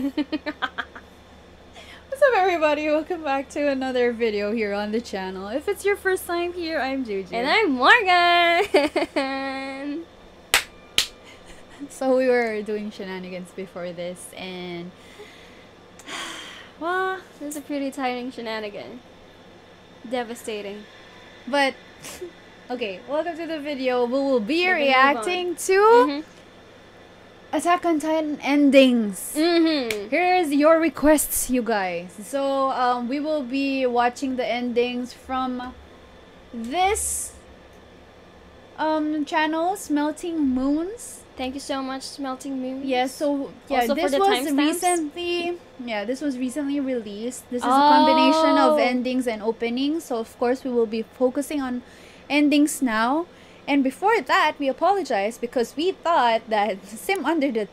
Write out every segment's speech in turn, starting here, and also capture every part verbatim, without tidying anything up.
What's up, everybody? Welcome back to another video here on the channel. If it's your first time here, I'm Juju. And I'm Morgan! So we were doing shenanigans before this, and... well, this is a pretty tiring shenanigan. Devastating. But... okay, welcome to the video. We will be We're reacting to... Mm-hmm. Attack on Titan endings. Mm-hmm. Here's your requests, you guys. So um, we will be watching the endings from this um, channel's Melting Moons. Thank you so much, Melting Moons. Yes. Yeah, so yeah, also this was recently. Yeah, this was recently released. This is oh. a combination of endings and openings. So of course we will be focusing on endings now. And before that, we apologize because we thought that Sim Under the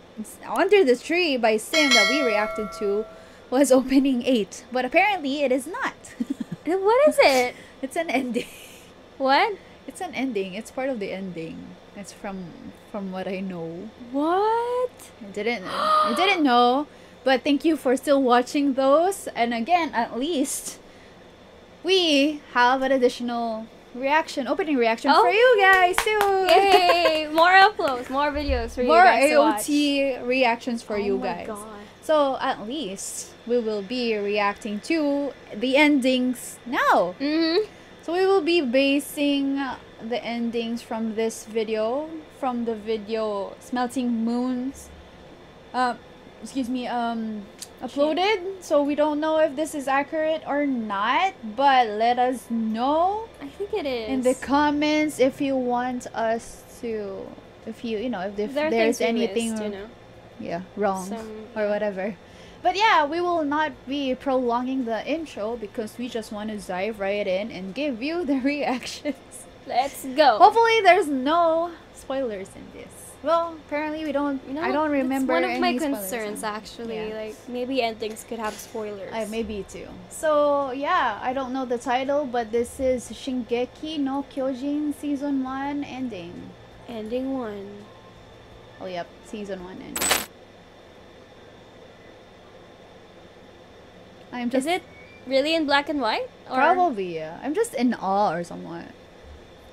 Under the Tree by Sim that we reacted to was opening eight. But apparently it is not. What is it? It's an ending. What? It's an ending. It's part of the ending. It's from from what I know. What? I didn't I didn't know. But thank you for still watching those. And again, at least we have an additional reaction, opening reaction oh. for you guys too. Yay! More uploads, more videos for more you guys. More A O T to watch. Reactions for oh you guys. God. So at least we will be reacting to the endings now. Mm-hmm. So we will be basing the endings from this video, from the video Melting Moons. Uh, excuse me. Um. Uploaded, so we don't know if this is accurate or not, but let us know. I think it is in the comments if you want us to, if you you know if, if there there's anything missed, you know? yeah wrong Some, or whatever. But yeah, we will not be prolonging the intro because we just want to dive right in and give you the reactions. Let's go. Hopefully there's no spoilers in this. Well, apparently we don't. You know, I don't remember. It's one of my concerns, actually. Yeah. Like maybe endings could have spoilers. Uh, maybe too. So yeah, I don't know the title, but this is Shingeki no Kyojin season one ending. Ending one. Oh yep, season one ending. I'm just. Is it really in black and white? Or? Probably. Yeah. I'm just in awe or somewhat.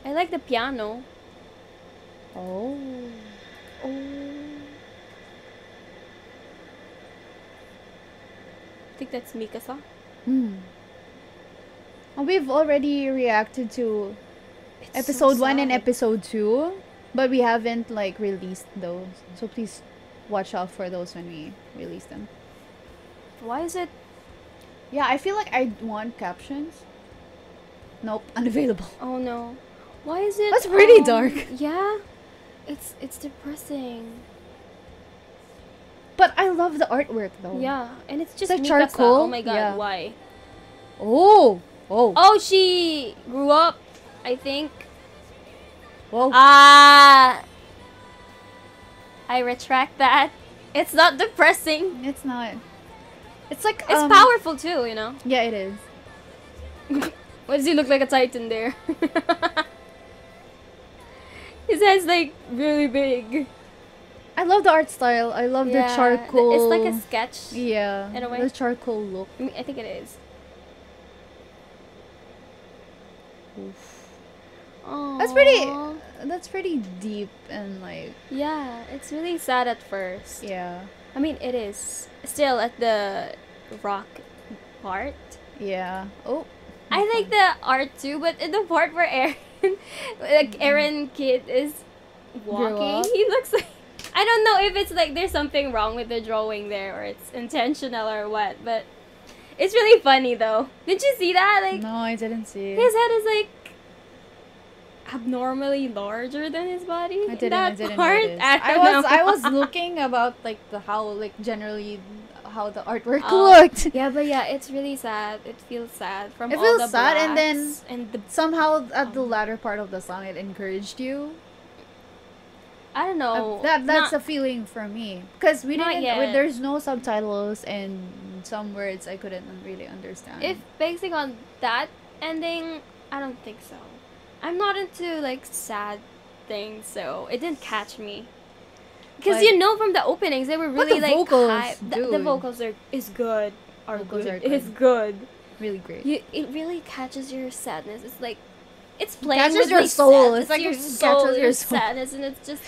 I like the piano. Oh. Oh. I think that's Mikasa. Hmm. Oh, we've already reacted to it's episode so one and episode two, but we haven't like released those. So please watch out for those when we release them. Why is it? Yeah, I feel like I want captions. Nope, unavailable. Oh no. Why is it? That's pretty um, dark. Yeah. It's it's depressing. But I love the artwork though. Yeah, and it's just the Mikasa. Charcoal. Oh my god, yeah. Why? Oh, oh. Oh, she grew up, I think. Whoa. Ah. Uh, I retract that. It's not depressing. It's not. It's like it's um, powerful too, you know. Yeah, it is. Why does he look like a titan there? His head's like really big. I love the art style. I love yeah, the charcoal. It's like a sketch. Yeah. In a way. The charcoal look. I, mean, I think it is. Oof. Aww. That's pretty. That's pretty deep and like. Yeah, it's really sad at first. Yeah. I mean, it is still at the rock part. Yeah. Oh. I okay. like the art too, but in the part where Eren. Like Eren kid is walking. He looks like I don't know if it's like there's something wrong with the drawing there or it's intentional or what, but it's really funny though. Did you see that? Like no, I didn't see it. His head is like abnormally larger than his body. I didn't. That I didn't part, notice. I, I was I was looking about like the how like generally how the artwork um, looked. Yeah, but yeah, it's really sad. It feels sad from it all feels the sad, and then and the, somehow at um, the latter part of the song, it encouraged you. I don't know. Uh, that that's not, a feeling for me because we didn't. We, there's no subtitles and some words I couldn't really understand. If basing on that ending, I don't think so. I'm not into like sad things, so it didn't catch me. Because you know from the openings, they were really the like vocals, high. The, the vocals are is good. Are vocals good. Are good. It's good. Really great. You, it really catches your sadness. It's like, it's playing catches with your soul. It's like your soul, catches your soul. sadness, and it's just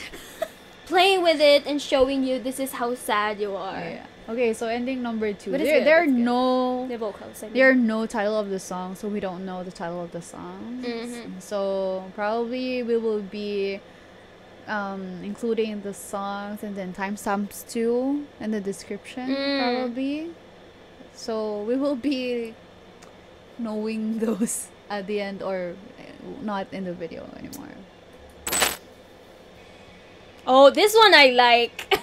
playing with it and showing you this is how sad you are. Yeah. Okay, so ending number two. But there, good, there are no the vocals, I mean. There are no title of the song, so we don't know the title of the song. Mm-hmm. So probably we will be um, including the songs and then timestamps too in the description, mm. probably. So we will be knowing those at the end or not in the video anymore. Oh, this one I like.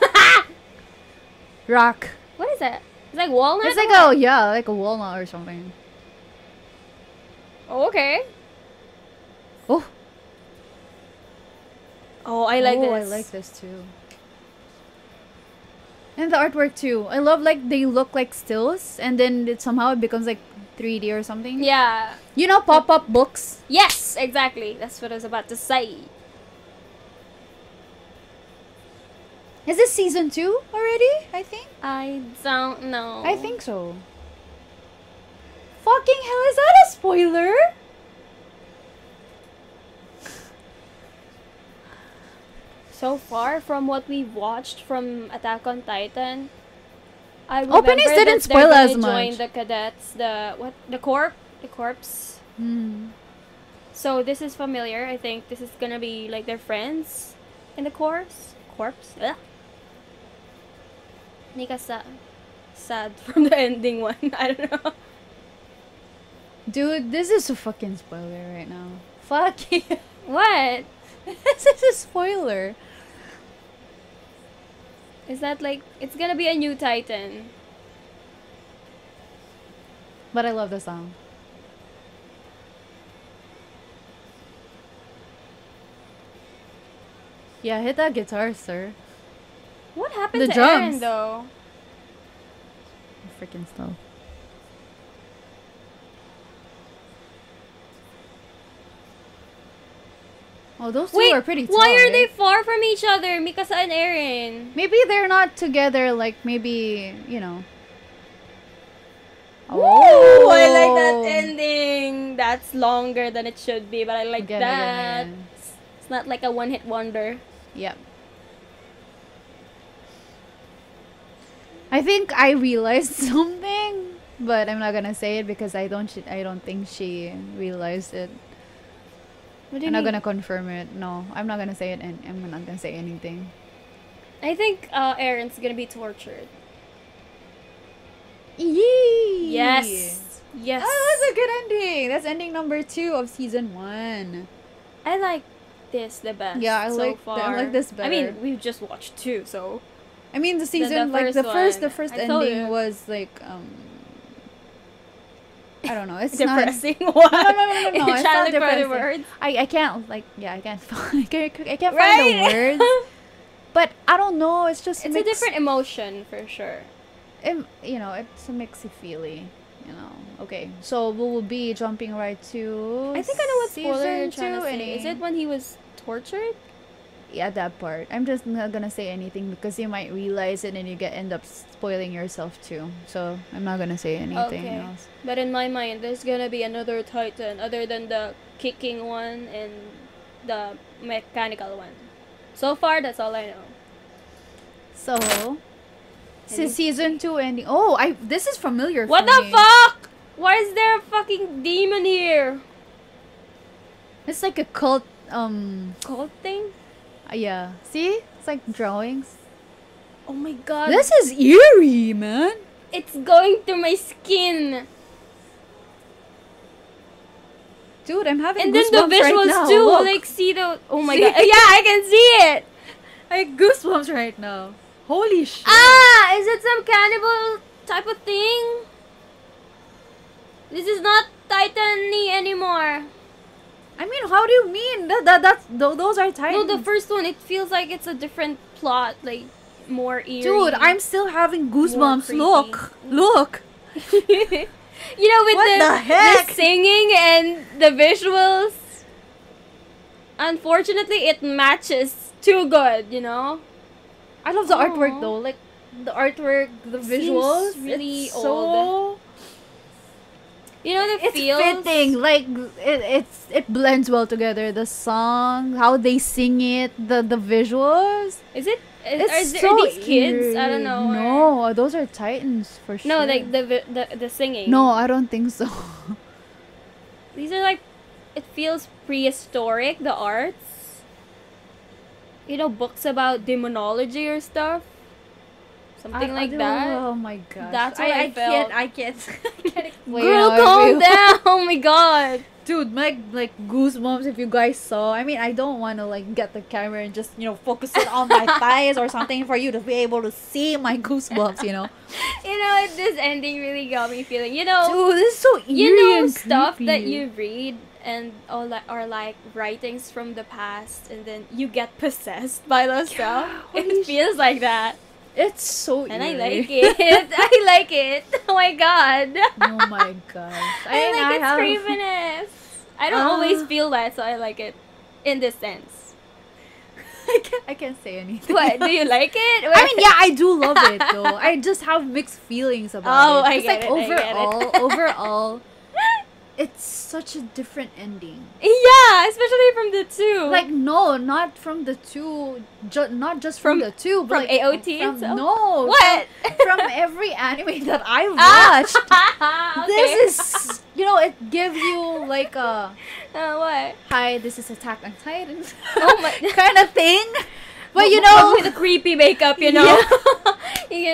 Rock. What is that? It's like walnut? It's like a, what? yeah, like a walnut or something. Oh, okay. Oh. Oh, I like oh, this. Oh, I like this too. And the artwork too. I love like they look like stills and then it somehow it becomes like three D or something. Yeah. You know pop-up books? Yes, exactly. That's what I was about to say. Is this season two already, I think? I don't know. I think so. Fucking hell, is that a spoiler? So far, from what we watched from Attack on Titan, I remember Openings didn't that spoil as much. The cadets, the, what, the corp, the corpse. Mm. So this is familiar. I think this is gonna be like their friends in the corpse. Corpse? Ugh. Mikasa, sad from the ending one. I don't know. Dude, this is a fucking spoiler right now. Fuck you. What? This is a spoiler. Is that like it's gonna be a new Titan? But I love the song. Yeah, hit that guitar, sir. What happened the to drums. Eren, though? Freaking slow. Oh, those two Wait, are pretty tall. Why are right? they far from each other, Mikasa and Eren? Maybe they're not together, like, maybe, you know. Oh, I like that ending. That's longer than it should be, but I like again, that. Again, again. It's not like a one-hit wonder. Yep. I think I realized something, but I'm not gonna say it because I don't sh I don't think she realized it. What do you I'm mean? Not gonna confirm it. No, I'm not gonna say it, and I'm not gonna say anything. I think uh, Eren's gonna be tortured. Yee! Yes. Yes. Oh, that's a good ending. That's ending number two of season one. I like this the best. Yeah, I so like far. I like this better. I mean, we've just watched two, so. I mean the season the, the like the first one. the first I ending was like um I don't know, it's depressing not one. No no no no, no. It's not depressing. Words. I I can't like yeah I can't I can't, I can't right? find the words. But I don't know, it's just it's mixed. A different emotion for sure. It, you know, it's a mixy feely, you know. Okay, so we will be jumping right to I think I know what spoiler you're trying to say. Is it when he was tortured? Yeah, that part. I'm just not gonna say anything because you might realize it and you get end up spoiling yourself too. So I'm not gonna say anything okay. else. But in my mind, there's gonna be another Titan other than the kicking one and the mechanical one. So far, that's all I know. So, since season two ending. Oh, I this is familiar. What for the me. fuck? Why is there a fucking demon here? It's like a cult. Um, cult thing. Yeah, see? It's like drawings. Oh my god. This is eerie, man. It's going through my skin. Dude, I'm having and goosebumps right now. And then the visuals right too. Look. Like, see the... Oh my see? god. Yeah, I can see it. I have goosebumps right now. Holy shit. Ah, is it some cannibal type of thing? This is not Titan-y anymore. I mean, how do you mean? That, that, that's, those are Titans. No, the first one, it feels like it's a different plot, like, more eerie. Dude, I'm still having goosebumps. Look, look. You know, with the, the, heck? the singing and the visuals, unfortunately, it matches too good, you know? I love the Aww. artwork though. Like the artwork, the it visuals, really it's old. So you know the it's feels. It's fitting. Like it, it's it blends well together. The song, how they sing it, the the visuals. Is it? Is, it's are, there, so are these kids? I don't know. No, or... those are Titans for sure. No, like the the the singing. No, I don't think so. These are like, it feels prehistoric. The arts. You know, books about demonology or stuff. Something I, like I that. Oh my gosh. That's what I, I, I felt. I can't. I can't. Explain. Girl, calm down. Oh my god. Dude, my like goosebumps. If you guys saw, I mean, I don't want to like get the camera and just you know focus it on my thighs or something for you to be able to see my goosebumps. You know. You know, this ending really got me feeling. You know. Dude, this is so eerie. You know, stuff creepy that you read and all that are like writings from the past, and then you get possessed by those yeah, stuff. It feels like that. It's so and eerie. I like it. I like it. Oh my god. Oh my god. I, I like I its have... creepiness. I don't uh, always feel that, so I like it in this sense. I can't, I can't say anything. What? Do you like it? Or... I mean, yeah, I do love it though. I just have mixed feelings about oh, it. Oh, I just, get like, it. Overall, I get it. overall, it's such a different ending. Yeah, especially from the two. Like, no, not from the two. Ju not just from, from the two. But from like, A O T? From, so? No. What? From, from every anime that I watched. Okay. This is, you know, it gives you like a... Uh, what? Hi, this is Attack on Titan. Oh my... kind of thing. But, but you know... With the creepy makeup, you know? Yeah.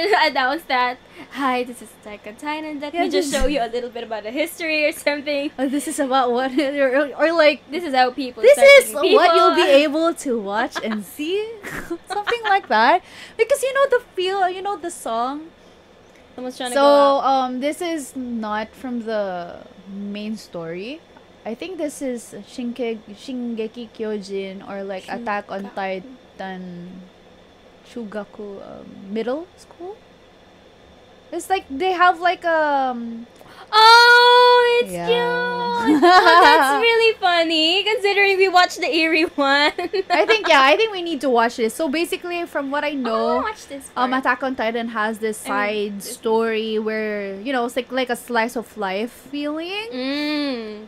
You can announce that. Hi, this is Attack on Titan. Let yeah, me just show you a little bit about the history or something. Oh, this is about what, or, or like this is how people. This is people. What you'll be able to watch and see, something like that. Because you know the feel, you know the song. Someone's trying so, to go out. um, this is not from the main story. I think this is Shinke Shingeki Kyojin or like Shin Attack on Titan, Shugaku um, middle school. It's like they have like um oh it's yeah. cute. Oh, that's really funny considering we watched the eerie one. I think yeah, I think we need to watch this. So basically from what I know, oh, watch this um Attack on Titan has this side I mean, story where you know it's like like a slice of life feeling. Mm.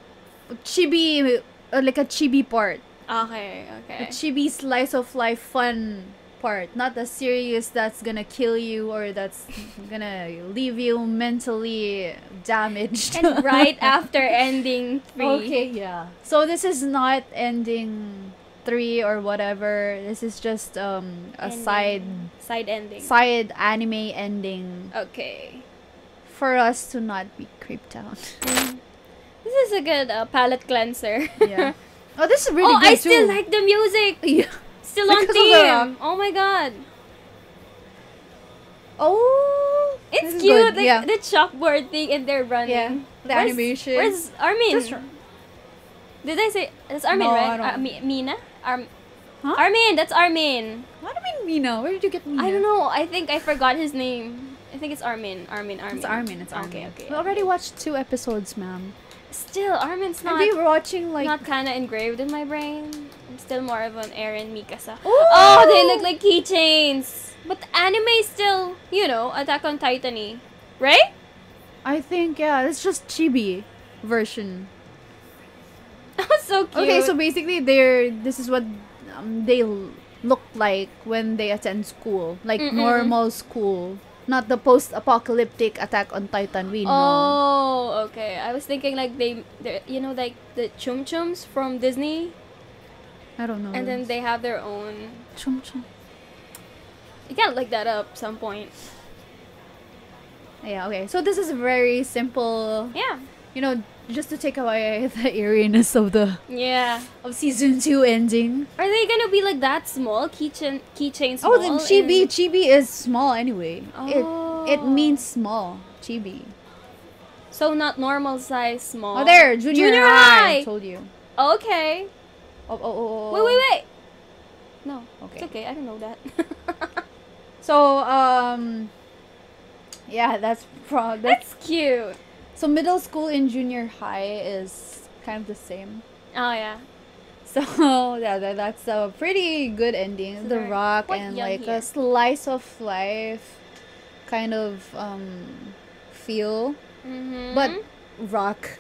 Chibi uh, like a chibi part. Okay, okay. A chibi slice of life fun part, not the serious that's gonna kill you or that's gonna leave you mentally damaged. And right after ending three. Okay, yeah. So this is not ending three or whatever. This is just um a ending. side side ending. Side anime ending. Okay. For us to not be creeped out. Mm. This is a good uh, palette cleanser. Yeah. Oh, this is really oh, good I too. I still like the music. Yeah. Still on team. Oh my god. Oh, it's cute. Like, yeah. The chalkboard thing and they're running. Yeah. The where's, animation. Where's Armin? Did I say that's Armin, no, right? I don't. Uh, Mina? Arm huh? Armin, that's Armin. What do you mean Mina? Where did you get Mina? I don't know. I think I forgot his name. I think it's Armin. Armin, Armin. It's Armin, it's Armin. Okay, okay. We already watched two episodes, ma'am. Still, Armin's not. Maybe we're watching like not kinda engraved in my brain. I'm still more of an Eren Mikasa. Ooh! Oh, they look like keychains. But the anime still, you know, Attack on Titan-y, right? I think yeah. It's just chibi version. That was so cute. Okay, so basically, they're this is what um, they look like when they attend school, like mm-mm. normal school. Not the post-apocalyptic Attack on Titan we know. Oh, okay. I was thinking like they, you know, like the Chum Chums from Disney. I don't know. And then they have their own Chum Chum. You gotta look that up some point. Yeah. Okay. So this is very simple. Yeah. You know, just to take away the eeriness of the yeah of season two ending. Are they gonna be like that small keychain keychain? Oh, then chibi chibi is small anyway. Oh. It it means small chibi. So not normal size small. Oh, there, junior, junior high. high. I told you. Okay. Oh oh oh. oh. Wait wait wait. No. Okay. It's okay. I don't know that. So um. Yeah, that's pro. That's, that's cute. So middle school and junior high is kind of the same. Oh yeah. So yeah, that, that's a pretty good ending. The Rock and like a slice of life kind of um feel, mm-hmm. but rock,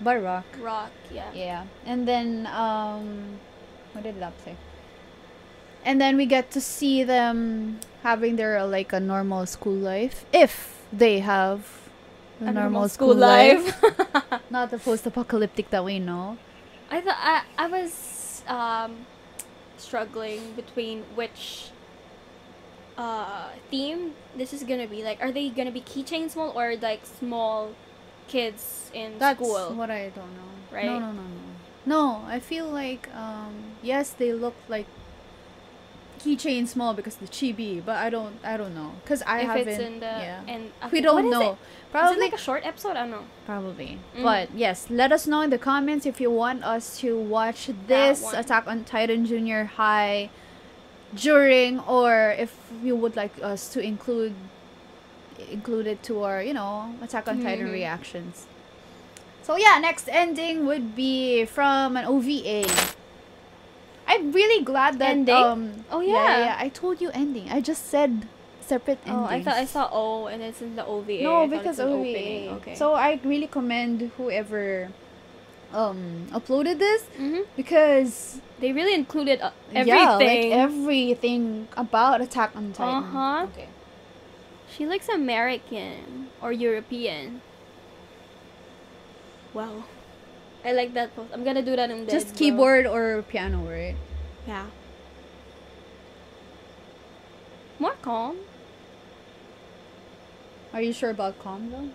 but rock. Rock, yeah. Yeah, and then um, what did that say? And then we get to see them having their like a normal school life, if they have. A normal, normal school, school life, life. Not the post-apocalyptic that we know. I thought I I was um, struggling between which uh, theme this is gonna be. Like, are they gonna be keychain small or like small kids in That's school? That's what I don't know. Right? No, no, no, no. No, I feel like um, yes, they look like keychain small because the chibi, but I don't, I don't know, cause I if haven't. It's in the, yeah, and okay, we don't know. It? Probably is it like a short episode. I don't know. Probably, mm. but yes, let us know in the comments if you want us to watch this Attack on Titan Junior High during, or if you would like us to include include it to our, you know, Attack on mm-hmm. Titan reactions. So yeah, next ending would be from an O V A. I'm really glad that ending? um oh yeah. Yeah, yeah, I told you ending. I just said separate endings. Oh, I thought I saw O and it's in the O V A. No, because O V A. Okay. So I really commend whoever um uploaded this mm-hmm. because they really included uh, everything. Yeah, like everything about Attack on Titan. Uh-huh. Okay. She looks American or European. Wow. I like that post. I'm gonna do that in the just keyboard or piano, right? Yeah. More calm. Are you sure about calm though?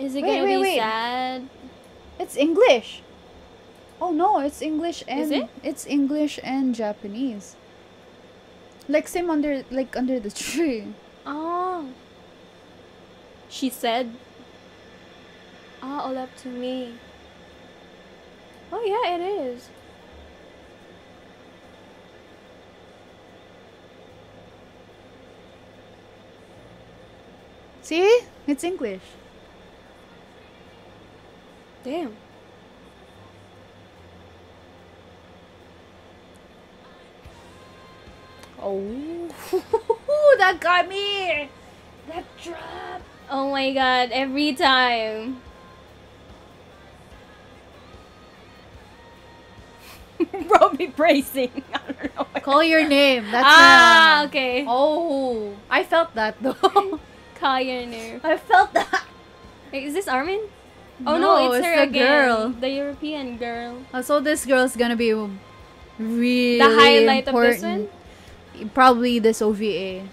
Is it wait, gonna wait, be wait. sad? It's English. Oh no, it's English and Is it? it's English and Japanese. Like same under like under the tree. Oh. She said. Ah, all up to me. Oh yeah, it is. See? It's English. Damn. Oh. That got me! That drop! Oh my god, every time. Probably bracing. I don't know. Call your name. That's ah, a, okay. Oh, I felt that though. Call your name. I felt that. Wait, is this Armin? Oh no, no it's, it's her the again. Girl. The European girl. Oh, so this girl's gonna be really the highlight important. Of this one. Probably this O V A.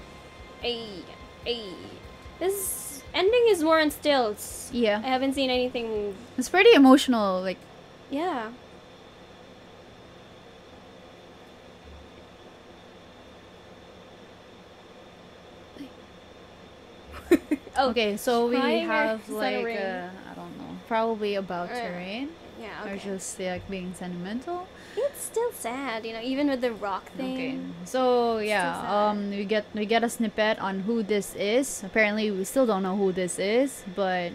Ay, ay. This ending is more on stilts. Yeah. I haven't seen anything move. It's pretty emotional. Like. Yeah. Oh, okay, so we have like uh, I don't know, probably about uh, terrain, yeah, okay. or just like being sentimental. It's still sad, you know, even with the rock thing. Okay, so yeah, um, we get we get a snippet on who this is. Apparently, we still don't know who this is, but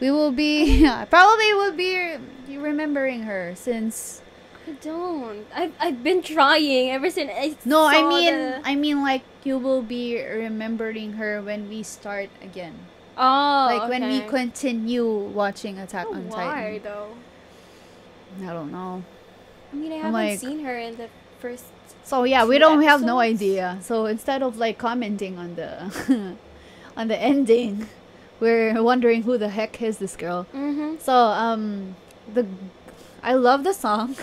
we will be yeah, probably will be remembering her since. I don't. I've, I've been trying ever since I No, saw I mean, the... I mean like you will be remembering her when we start again. Oh, Like okay. when we continue watching Attack on Titan. Why though? I don't know. I mean, I I'm haven't like, seen her in the first So yeah, we don't episodes. have no idea. So instead of like commenting on the on the ending, we're wondering who the heck is this girl. Mm-hmm. So, um the I love the song.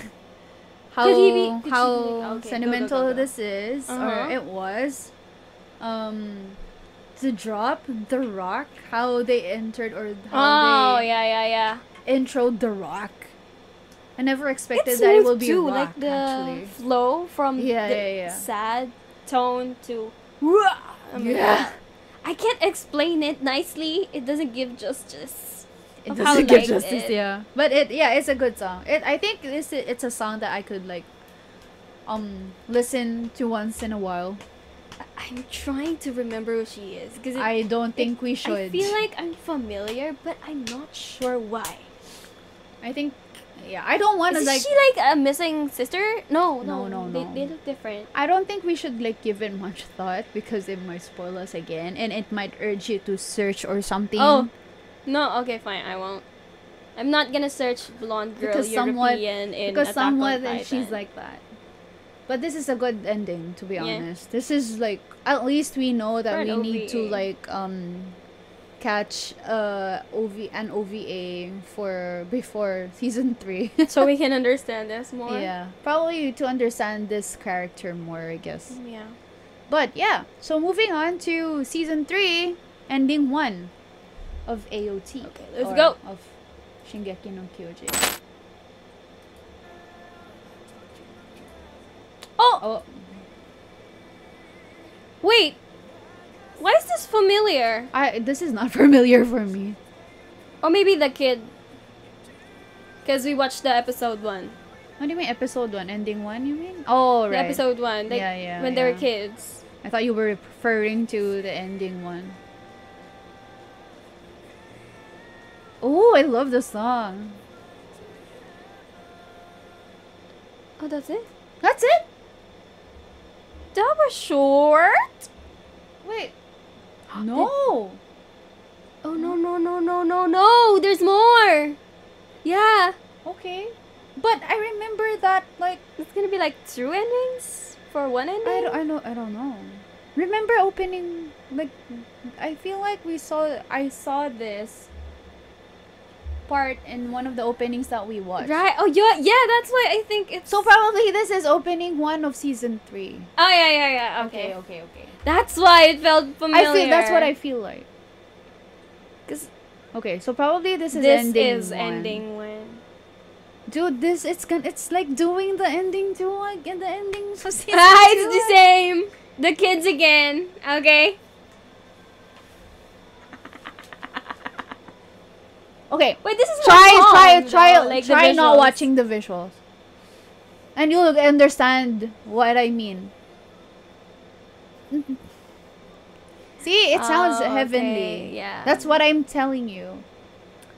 How could he be, could how be, okay, sentimental go, go, go, go. this is, uh-huh. or it was, um, the drop, the rock, how they entered or how oh, they yeah, yeah, yeah. introed the rock. I never expected it's that it will be too, rock, like the actually. Flow from yeah, the yeah, yeah. sad tone to I mean, yeah. I can't explain it nicely. It doesn't give justice. It doesn't give justice, it. yeah. But it, yeah, it's a good song. It, I think it's a, it's a song that I could like, um, listen to once in a while. I'm trying to remember who she is because I don't think it, we should. I feel like I'm familiar, but I'm not sure why. I think Yeah, I don't want to like. Is she like a missing sister? No, no, no, no. They, no. they look different. I don't think we should like give it much thought because it might spoil us again, and it might urge you to search or something. Oh, no. Okay, fine. I won't. I'm not gonna search blonde girl because European somewhat, in because Attack somewhat on Titan. And she's like that. But this is a good ending, to be yeah. honest. This is like at least we know that we O V A. Need to like um catch uh O V an O V A for before season three, so we can understand this more. Yeah, probably to understand this character more, I guess. Yeah. But yeah, so moving on to season three, ending one of A O T. Okay, let's go. Of Shingeki no Kyojin. Oh! Oh! Wait! Why is this familiar? I- this is not familiar for me. Or maybe the kid. Because we watched the episode one. What do you mean episode one? Ending one, you mean? Oh, right. The episode one. Like, yeah, yeah, when yeah. they were kids. I thought you were referring to the ending one. Oh, I love the song. Oh, that's it? That's it? That was short? Wait. No. Oh, no, no, no, no, no, no. There's more. Yeah. Okay. But I remember that, like... It's gonna be like two endings? For one ending? I don't, I don't, I don't know. Remember opening... Like, I feel like we saw... I saw this... part in one of the openings that we watched. Right. Oh yeah, yeah, that's why I think it's so probably this is opening one of season three. Oh yeah, yeah, yeah. Okay, okay, okay. okay. That's why it felt familiar. I feel that's what I feel like. Cause okay, so probably this is this ending is one. ending one. Dude, this it's gonna it's like doing the ending two again. The ending for season ah, two. It's the same. The kids again. Okay. Okay, wait. This is try, long, try, try, though, like try not watching the visuals, and you'll understand what I mean. See, it sounds oh, heavenly. Okay, yeah, that's what I'm telling you.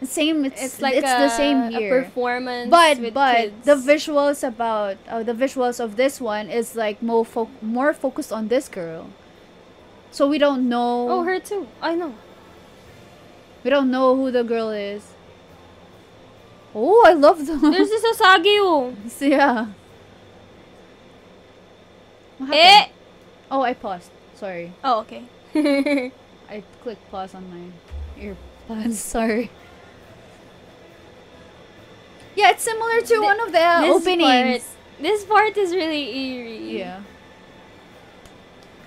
Same. It's, it's like it's a, the same here. A performance, but with but kids. The visuals about uh, the visuals of this one is like more fo more focused on this girl, so we don't know. Oh, her too. I know. We don't know who the girl is. Oh, I love them. There's this Asagio. Yeah. What happened? Eh. Oh, I paused. Sorry. Oh, okay. I clicked pause on my earbuds. Sorry. Yeah, it's similar to the, one of the uh, this openings. Part, this part is really eerie. Yeah.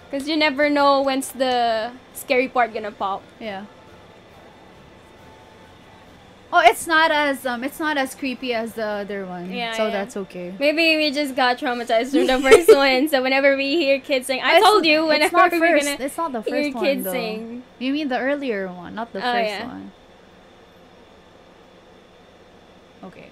Because you never know when's the scary part gonna pop. Yeah. Oh, it's not as um, it's not as creepy as the other one. Yeah, so yeah. that's okay. Maybe we just got traumatized from the first one. So whenever we hear kids sing, I it's, told you. Whenever it's not we're first, gonna it's not the first one. Kids sing. You mean the earlier one, not the oh, first yeah. one. Okay.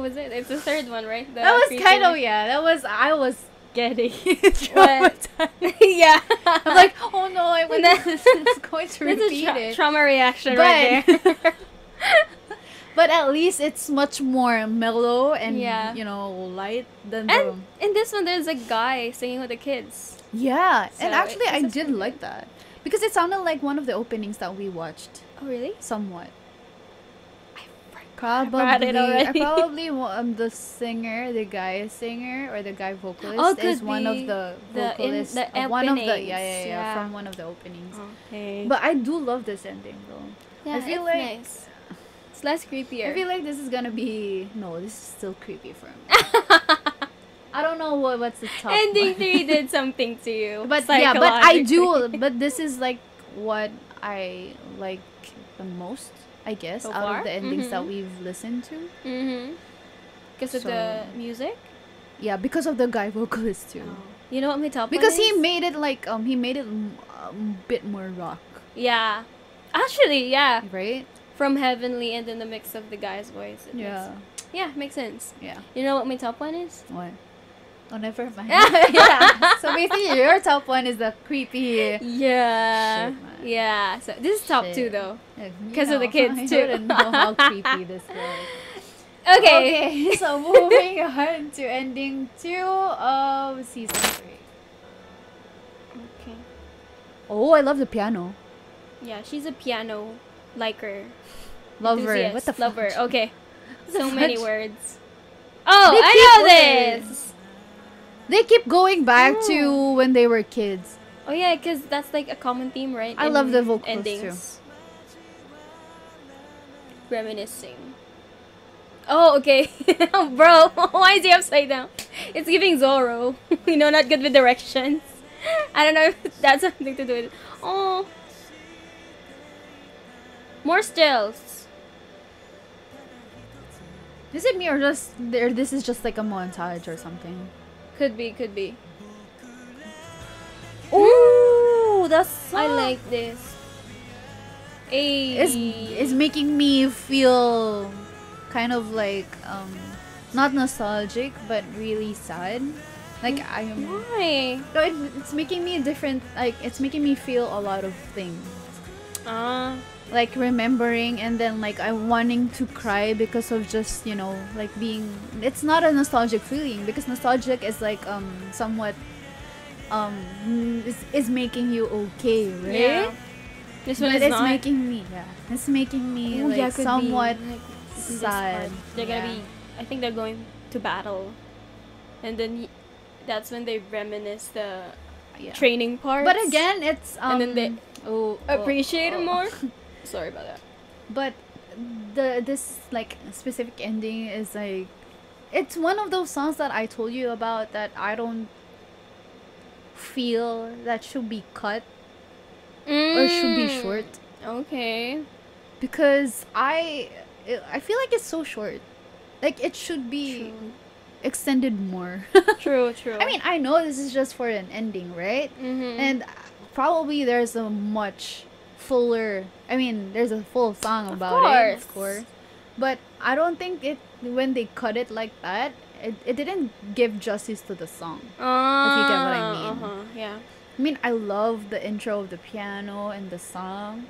Was it? It's the third one, right? The that was creepy. kind of yeah. That was I was getting traumatized. yeah. I'm like, oh no, I went. It's going to repeat tra it. Trauma reaction, but right there. But at least it's much more mellow and yeah. you know light than and the... in this one there's a guy singing with the kids. Yeah, so and actually I did funny. like that because it sounded like one of the openings that we watched. Oh really? Somewhat. I forgot probably about it already. I probably um, the singer, the guy singer or the guy vocalist oh, is one of the vocalists. The in, the uh, one of the yeah yeah, yeah yeah from one of the openings. Okay. But I do love this ending though. Yeah, I feel it's like nice. It's less creepier. I feel like this is gonna be no. This is still creepy for me. I don't know what what's the top. Ending three did something to you, but yeah, but I do. But this is like what I like the most, I guess, so out far? of the endings mm-hmm. that we've listened to. Mm-hmm. Because of so, the music. Yeah, because of the guy vocalist too. Oh. You know what my top because one is? he made it like um he made it um, a bit more rock. Yeah, actually, yeah. Right. From Heavenly and then the mix of the guy's voice. It yeah. Makes, yeah, makes sense. Yeah. You know what my top one is? What? Oh, never mind. yeah. So basically your top one is the creepy... Yeah. Shit, man. Yeah. So this is top Shit. two though. Because of the kids I too. I didn't know how creepy this was. Okay. Okay. So moving on to ending two of season three. Okay. Oh, I love the piano. Yeah, she's a piano liker. Lover. What the fuck? Lover. Okay. So many words. Oh, they I know words. This. They keep going back oh. to when they were kids. Oh yeah, because that's like a common theme, right? I In love the vocals endings. Too. Reminiscing. Oh, okay. Bro, why is he upside down? It's giving Zoro. You know, not good with directions. I don't know if that's something to do with it. Oh. More stills. Is it me or just there? This is just like a montage or something. Could be, could be. Ooh, that's. I like this. Hey. It's, it's making me feel kind of like um, not nostalgic, but really sad. Like I am. Why? No, it, it's making me different. Like it's making me feel a lot of things. Ah. Uh. Like remembering and then like I'm wanting to cry because of just, you know, like being, it's not a nostalgic feeling because nostalgic is like um somewhat um is, is making you okay, right? Yeah. This one but is it's not. making me yeah it's making me Ooh, like yeah, somewhat be, like, sad. They're yeah. gonna be, I think they're going to battle and then that's when they reminisce the yeah. training part, but again it's um and then they oh, appreciate oh, oh. it more. Sorry about that. But the this like specific ending is like it's one of those songs that I told you about that I don't feel that should be cut mm. or should be short. Okay. Because I I feel like it's so short. Like it should be true. extended more. True, true. I mean, I know this is just for an ending, right? Mm-hmm. And probably there's a much fuller, I mean there's a full song about it, of course, but I don't think it when they cut it like that it, it didn't give justice to the song, uh, if you get what I mean. Uh-huh, yeah, I mean I love the intro of the piano and the song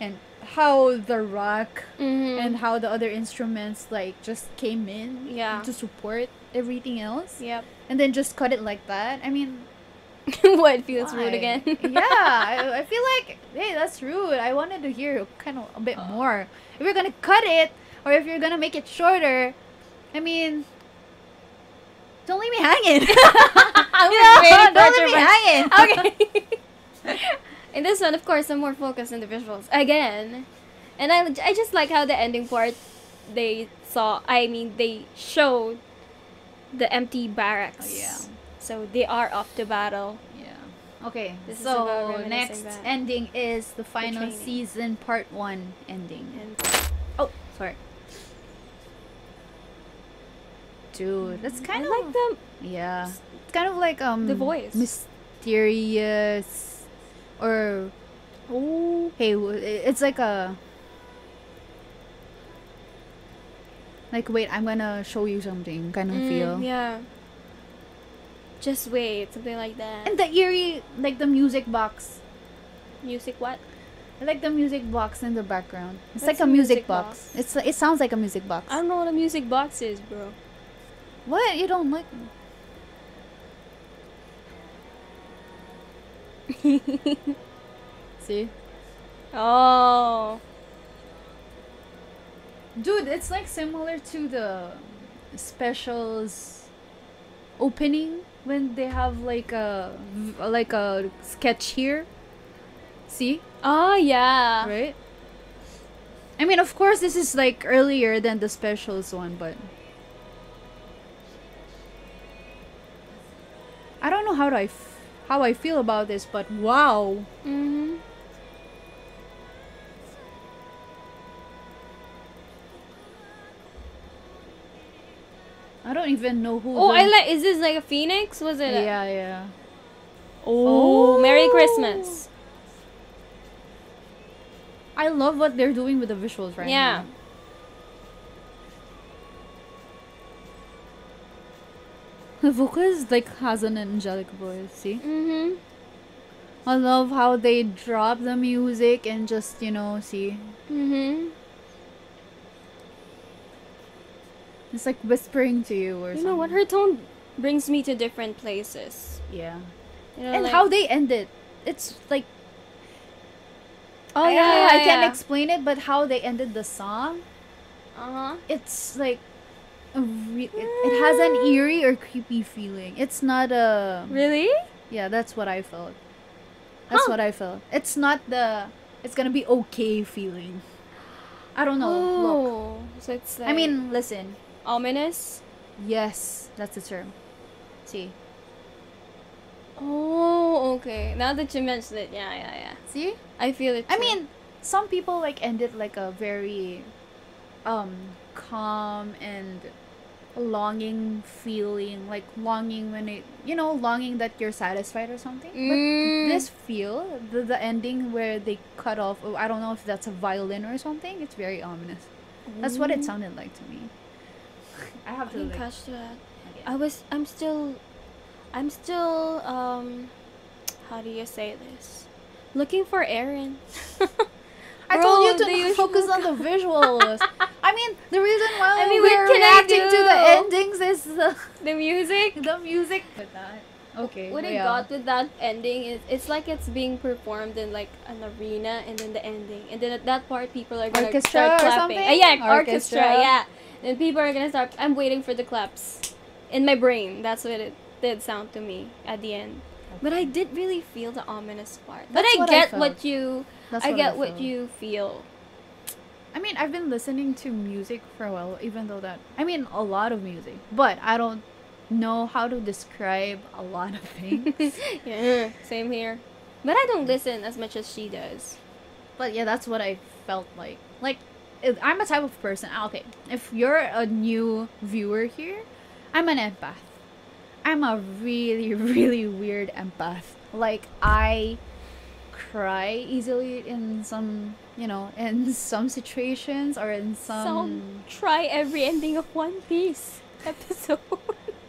and how the rock mm-hmm. and how the other instruments like just came in yeah to support everything else. Yep. And then just cut it like that. I mean what feels Why? rude again? Yeah, I, I feel like, hey, that's rude. I wanted to hear kind of a bit uh. more. If you're gonna cut it, or if you're gonna make it shorter, I mean, don't leave me hanging. I was waiting for you. Don't leave me hanging. Okay. In this one, of course, I'm more focused on the visuals again, and I, I just like how the ending part they saw. I mean, they showed the empty barracks. Oh, yeah. So they are off to battle. Yeah. Okay. This so next that. ending is the final the season part one ending. And oh, sorry. Dude, that's kind I of like them. Yeah. It's kind of like um the voice. Mysterious, or oh, hey, it's like a. Like wait, I'm gonna show you something kind of mm, feel. Yeah. Just wait, something like that. And the eerie, like the music box. Music what? I like the music box in the background. It's What's like a music, music box. box. It's it sounds like a music box. I don't know what a music box is, bro. What? You don't like? See? Oh. Dude, it's like similar to the specials opening. When they have like a like a sketch here, see? Oh yeah. Right. I mean, of course, this is like earlier than the specials one, but I don't know how do I f how I feel about this, but wow. Mm-hmm. I don't even know who. Oh, I like. Is this like a phoenix? Was it? Yeah, yeah. Oh, oh, Merry Christmas! I love what they're doing with the visuals right yeah. now. Yeah. The vocalist like has an angelic voice. See. Mhm. I love how they drop the music and just you know see. Mhm. It's like whispering to you or you something. You know what? Her tone brings me to different places. Yeah. You know, and like... how they end it. It's like... Oh, I, yeah, yeah, I, I yeah. can't explain it, but how they ended the song. Uh-huh. It's like... A re it, it has an eerie or creepy feeling. It's not a... Really? Yeah, that's what I felt. That's huh. what I felt. It's not the... It's gonna be okay feeling. I don't know. Oh, look. So it's like... I mean, listen. Ominous? Yes, that's the term. See? Oh, okay. Now that you mentioned it, yeah, yeah, yeah. See? I feel it too. I mean, some people like end it like a very... Um... calm and longing feeling, like longing when it, you know, longing that you're satisfied or something. Mm. But this feel, the, the ending where they cut off, oh, I don't know if that's a violin or something, it's very ominous. Mm. That's what it sounded like to me. I have to I like, catch that. Okay. I was, I'm still, I'm still, um, how do you say this? Looking for Eren. I Bro, told you to not focus on the visuals. I mean, the reason why I mean, we're reacting to the endings is the, the music. The music. With that. Okay. What it got with that ending is it's like it's being performed in like an arena, and then the ending, and then at that part people are gonna orchestra start clapping. Or uh, yeah, orchestra. orchestra. Yeah, and people are gonna start. I'm waiting for the claps in my brain. That's what it did sound to me at the end. Okay. But I did really feel the ominous part. That's but I what get I what you. That's I what get I what you feel. I mean, I've been listening to music for a while, even though that... I mean, a lot of music. But I don't know how to describe a lot of things. Yeah, same here. But I don't listen as much as she does. But yeah, that's what I felt like. Like, if I'm a type of person... Okay, if you're a new viewer here, I'm an empath. I'm a really, really weird empath. Like, I... cry easily in some, you know, in some situations or in some... Some try every ending of One Piece episode.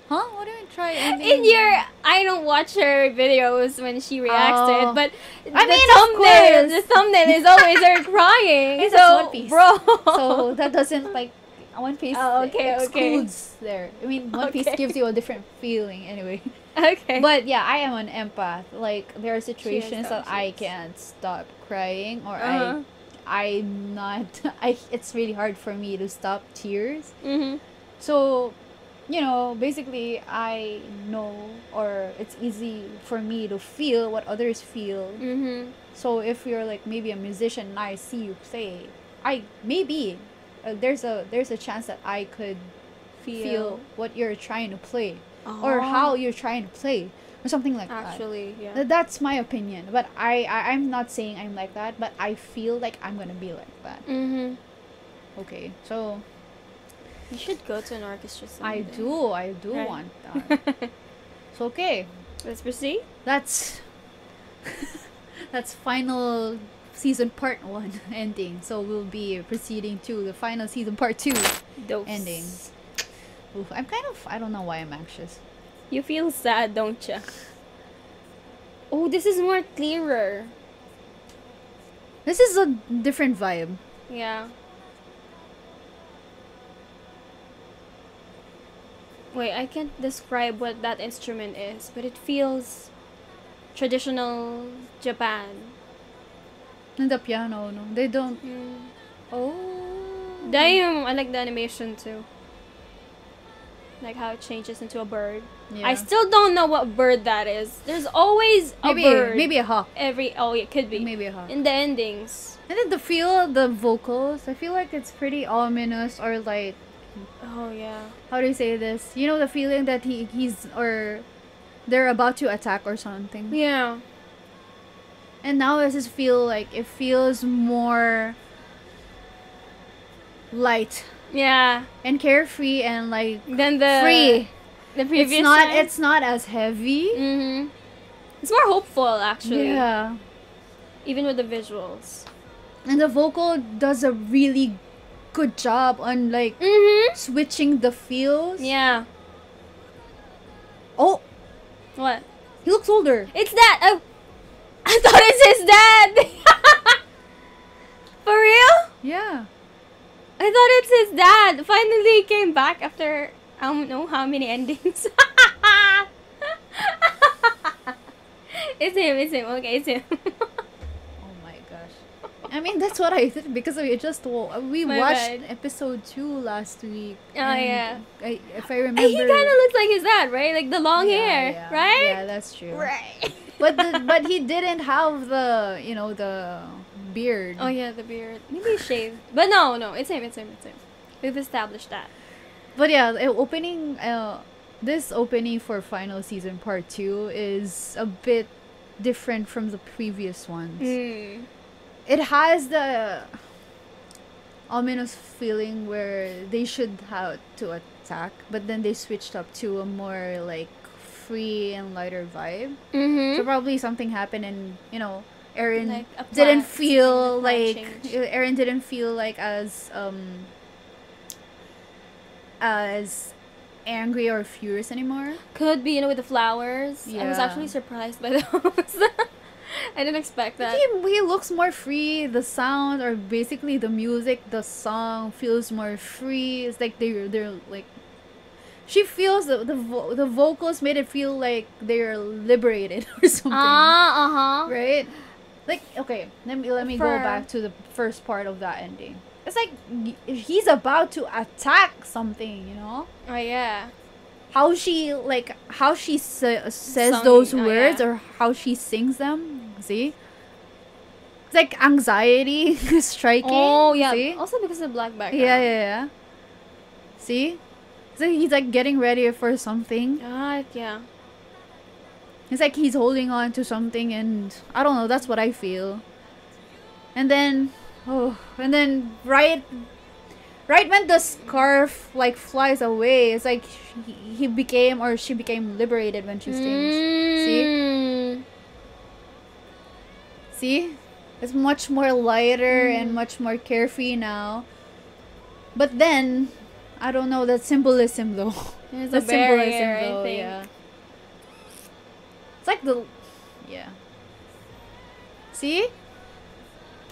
Huh? What do you mean try ending? In your... I don't watch her videos when she reacts oh. to it, but I the, mean, thumbnail, of course. the thumbnail is always her crying. It's so, One Piece. Bro. So that doesn't, like... One Piece oh, okay, excludes okay. there. I mean, One okay. Piece gives you a different feeling anyway. Okay. But yeah, I am an empath. Like, there are situations that I can't stop crying or uh-huh. I, I'm not, I, it's really hard for me to stop tears. Mm-hmm. So, you know, basically I know or it's easy for me to feel what others feel. Mm-hmm. So if you're like maybe a musician and I see you play, I, maybe... Uh, there's a there's a chance that I could feel, feel what you're trying to play oh. or how you're trying to play or something like Actually, that. Actually, yeah. Th that's my opinion. But I, I, I'm not saying I'm like that, but I feel like I'm going to be like that. Mm-hmm. Okay, so... You should go to an orchestra someday. I do. I do right. want that. So, okay. Let's proceed. That's... that's final... season part one ending, so we'll be proceeding to the final season part two Dose. ending. Oof, I'm kind of, I don't know why I'm anxious. You feel sad, don't you? Oh, this is more clearer. This is a different vibe. Yeah. Wait, I can't describe what that instrument is, but it feels traditional Japan. And the piano, no? They don't... Mm. Oh... Damn! I like the animation too. Like how it changes into a bird. Yeah. I still don't know what bird that is. There's always a maybe, bird. Maybe a hawk. Every... Oh, it could be. Maybe a hawk. In the endings. And then the feel, the vocals, I feel like it's pretty ominous or like... Oh, yeah. How do you say this? You know the feeling that he he's... Or they're about to attack or something. Yeah. And now I just feel like it feels more light, yeah, and carefree and like than the free. The previous it's not time. It's not as heavy. Mm-hmm. It's more hopeful actually. Yeah, even with the visuals. And the vocal does a really good job on like mm-hmm. switching the feels. Yeah. Oh, what? He looks older. It's that. Oh. I thought it's his dad! For real? Yeah. I I thought it's his dad. Finally, he came back after I don't know how many endings. It's him, it's him. Okay, it's him. Oh my gosh. I mean, that's what I did because we just we my watched God. episode two last week. Oh yeah. I, if I remember, he kind of looks like his dad, right? Like the long yeah, hair, yeah. right? Yeah, that's true. Right. But the, but he didn't have the you know the beard. Oh yeah, the beard. Maybe he shaved. But no, no, it's him, it's him, it's him. We've established that. But yeah, opening uh, this opening for final season part two is a bit different from the previous ones. Mm. It has the ominous feeling where they should have to attack, but then they switched up to a more like free and lighter vibe. Mm-hmm. So probably something happened, and you know, Eren like a plan, didn't feel like change. Eren didn't feel like as um. as angry or furious anymore. Could be, you know, with the flowers. Yeah. I was actually surprised by those. I didn't expect that. He, he looks more free. The sound, or basically the music, the song feels more free. It's like they're, they're like... She feels the the, vo the vocals made it feel like they're liberated or something. Ah, uh, uh-huh. Right? Like, okay, let me, let me For... go back to the first part of that ending. It's like he's about to attack something, you know? Oh, yeah. How she, like, how she sa says Song those oh, words yeah. or how she sings them, see? It's like anxiety striking, Oh, yeah. See? Also because of the black background. Yeah, yeah, yeah. See? So he's, like, getting ready for something. Ah, uh, yeah. It's like he's holding on to something and, I don't know, that's what I feel. And then... Oh, and then right, right when the scarf like flies away, it's like he, he became or she became liberated when she stings. Mm. See, see, it's much more lighter mm. and much more carefree now. But then, I don't know that symbolism though. There's the a symbolism barrier, though, I think. Yeah. It's like the, yeah. See.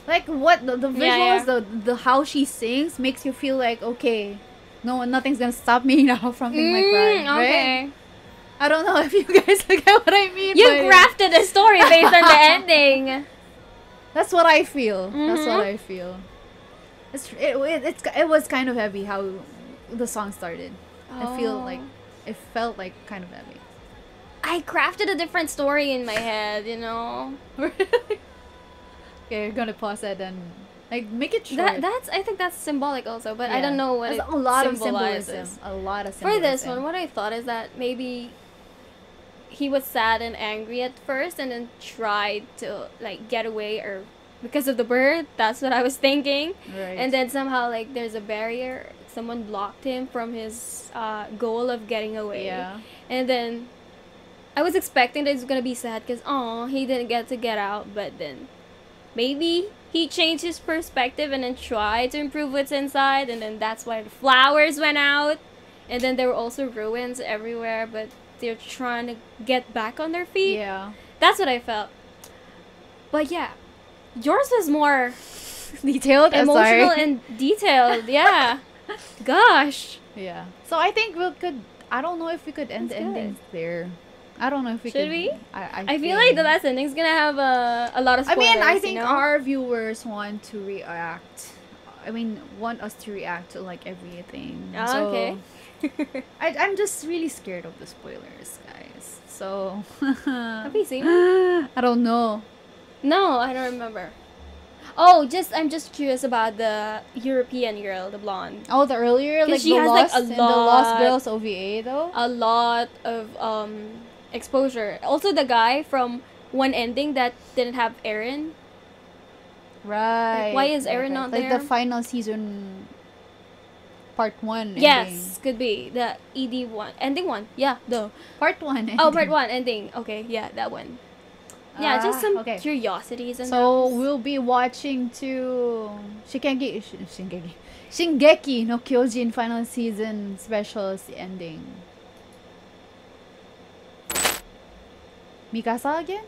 Like what the, the visuals, yeah, yeah. the the how she sings makes you feel like okay, no, nothing's gonna stop me now from something mm, like that. Okay. Right? I don't know if you guys get what I mean. You crafted it. a story based on the ending. That's what I feel. Mm-hmm. That's what I feel. It's it, it it's it was kind of heavy how the song started. Oh. I feel like it felt like kind of heavy. I crafted a different story in my head, you know. Really. Okay, you're gonna pause it and like make it short. That, that's I think that's symbolic also, but yeah. I don't know what that's it a lot symbolizes. Of symbolism. A lot of symbolism. For this one, what I thought is that maybe he was sad and angry at first, and then tried to like get away, or because of the bird. That's what I was thinking. Right. And then somehow like there's a barrier. Someone blocked him from his uh, goal of getting away. Yeah. And then I was expecting that he's gonna be sad because oh he didn't get to get out, but then. Maybe he changed his perspective and then tried to improve what's inside, and then that's why the flowers went out, and then there were also ruins everywhere, but they're trying to get back on their feet. Yeah. That's what I felt. But yeah, yours was more... detailed? Emotional and detailed, yeah. Gosh. Yeah. So I think we could... I don't know if we could end the endings there. I don't know if we should could, we. I, I, I feel like the last ending's gonna have a a lot of spoilers. I mean, I think you know? our viewers want to react. I mean, want us to react to like everything. Oh, so, okay. I I'm just really scared of the spoilers, guys. So. Have you seen? I don't know. No, I don't remember. Oh, just I'm just curious about the European girl, the blonde. Oh, the earlier like she the has lost, like a lot, the Lost Girls O V A though. A lot of um. exposure. Also the guy from one ending that didn't have Eren. Right. Like, why is Eren okay. not like there? Like the final season part one yes, ending. Yes, could be. The E D one. Ending one. Yeah, the part one ending. Oh, part one ending. Okay, yeah, that one. Yeah, uh, just some okay. curiosities and So, those. We'll be watching to Shingeki, Shingeki, Shingeki no Kyojin final season specials ending. Mikasa again?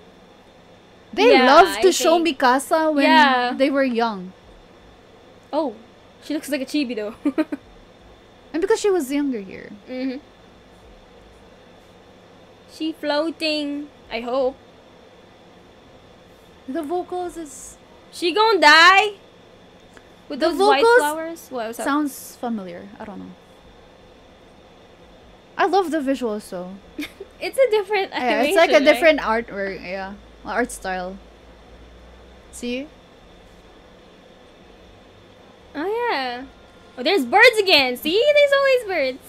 They yeah, loved to I show think. Mikasa when yeah. they were young. Oh. She looks like a chibi though. And because she was younger here. Mm-hmm. She floating. I hope. The vocals is... She gonna die? With the those vocals white flowers? What was that? Sounds familiar. I don't know. I love the visuals so. It's a different animation, yeah, it's like a right? different artwork, yeah. Art style. See? Oh yeah. Oh, there's birds again. See? There's always birds.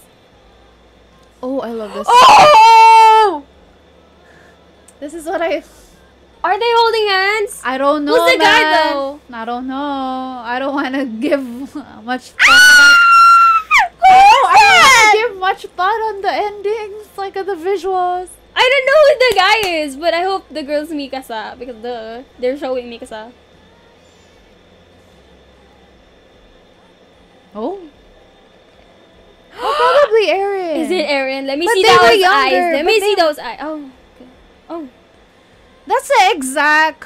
Oh, I love this. Oh! This is what I... Are they holding hands? I don't know, Who's the man. guy, though? I don't know. I don't want to give much thought. Oh, I don't give much thought on the endings, like on the visuals. I don't know who the guy is, but I hope the girl's Mikasa, because duh, they're showing Mikasa. Oh. Oh, probably Eren. Is it Eren? Let me but see those eyes. Let me see those eyes. Oh. Okay. Oh. That's the exact...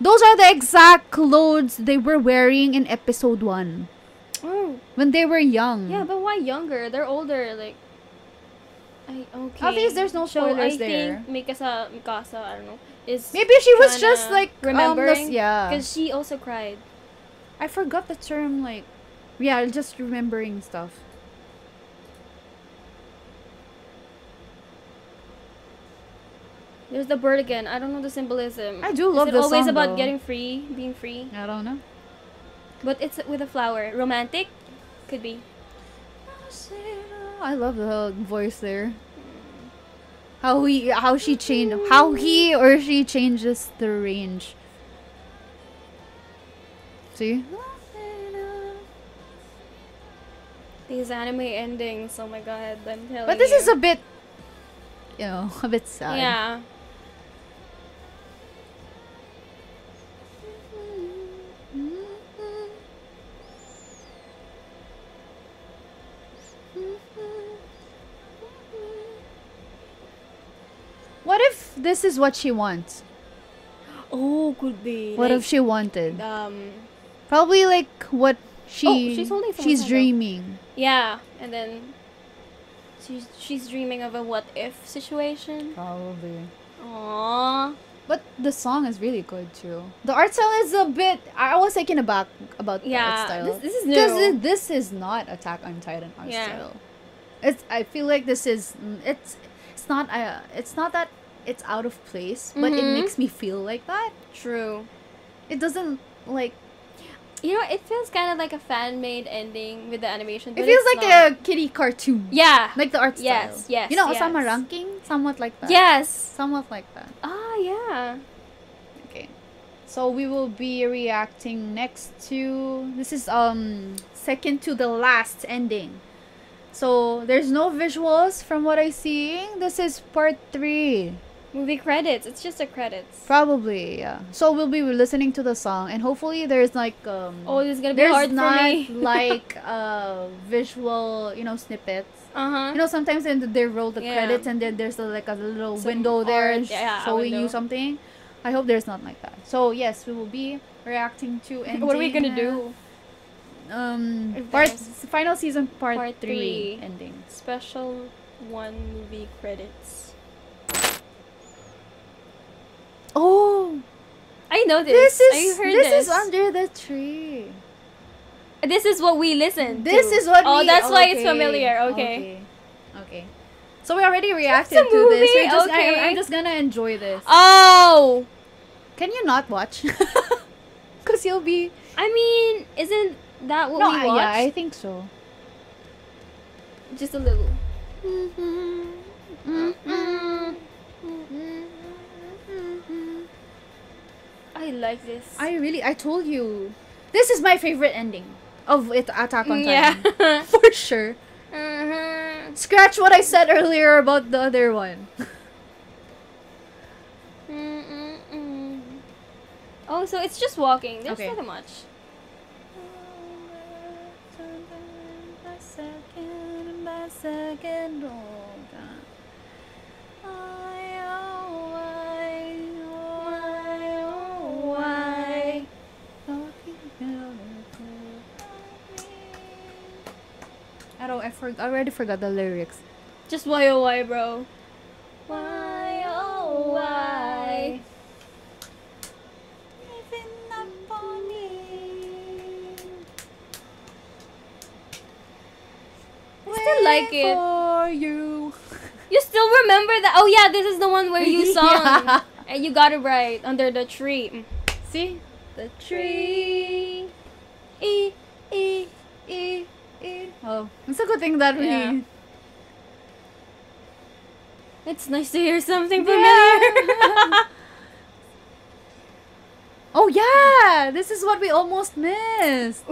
Those are the exact clothes they were wearing in episode one. Oh. When they were young. Yeah, but why younger? They're older, like... I, okay. Obviously, there's no spoilers so there. I think Mikasa, Mikasa, I don't know. Is Maybe she was just like... Remembering? Um, this, yeah. Because she also cried. I forgot the term, like... Yeah, just remembering stuff. There's the bird again. I don't know the symbolism. I do love this song, though. Is it always about getting free, being free? I don't know. But it's with a flower. Romantic? Could be. I love the voice there. How he, how she changed, how he or she changes the range. See? These anime endings. Oh my god! I'm telling. But this you. is a bit. You know, a bit sad. Yeah. What if this is what she wants? Oh, could be. What like, if she wanted? Um, Probably like what she oh, she's, holding she's dreaming. Yeah, and then... She's, she's dreaming of a what-if situation. Probably. Aww. But the song is really good, too. The art style is a bit... I was taken aback about yeah, the art style. This, this is new. Because this is not Attack on Titan art yeah. style. It's, I feel like this is... It's it's not uh, It's not that it's out of place, mm-hmm. but it makes me feel like that. True. It doesn't, like... You know, it feels kind of like a fan-made ending with the animation. But it feels like not... a kiddie cartoon. Yeah. Like the art style. Yes, yes, You know, yes. Osama Ranking? Somewhat like that. Yes. Somewhat like that. Ah, yeah. Okay. So we will be reacting next to... This is um second to the last ending. So there's no visuals from what I see. This is part three. Movie credits. It's just the credits. Probably, yeah. So we'll be listening to the song, and hopefully there's like um. Oh, this is gonna be hard for me. There's not like uh visual, you know, snippets. Uh huh. You know, sometimes they, they roll the yeah. credits, and then there's a, like a little Some window there art, yeah, showing window. you something. I hope there's not like that. So yes, we will be reacting to. Ending, what are we gonna do? Um, part final season part, part three. three ending special one movie credits. Oh, I know this. This is I heard this, this is under the tree. This is what we listen. This to. is what. Oh, we, that's okay. why it's familiar. Okay. Okay. Okay. So we already reacted to movie? this. We're just, okay. I, I'm just gonna enjoy this. Oh, can you not watch? Cause you'll be. I mean, isn't that what no, we watch? Yeah, I think so. Just a little. Mm-hmm. Mm-hmm. Mm-hmm. I like this. I really, I told you. This is my favorite ending of it, Attack on Titan. Yeah. For sure. Uh-huh. Scratch what I said earlier about the other one. Mm-mm-mm. Oh, so it's just walking. There's okay. not much. Why? I don't. I, for, I already forgot the lyrics. Just why oh why, bro? Why oh why? I still like it. For you. You still remember that? Oh yeah, this is the one where you sung yeah. and you got it right under the tree. See the tree. E e e e. Oh, it's a good thing that yeah. we. It's nice to hear something familiar. Yeah. Oh yeah, this is what we almost missed.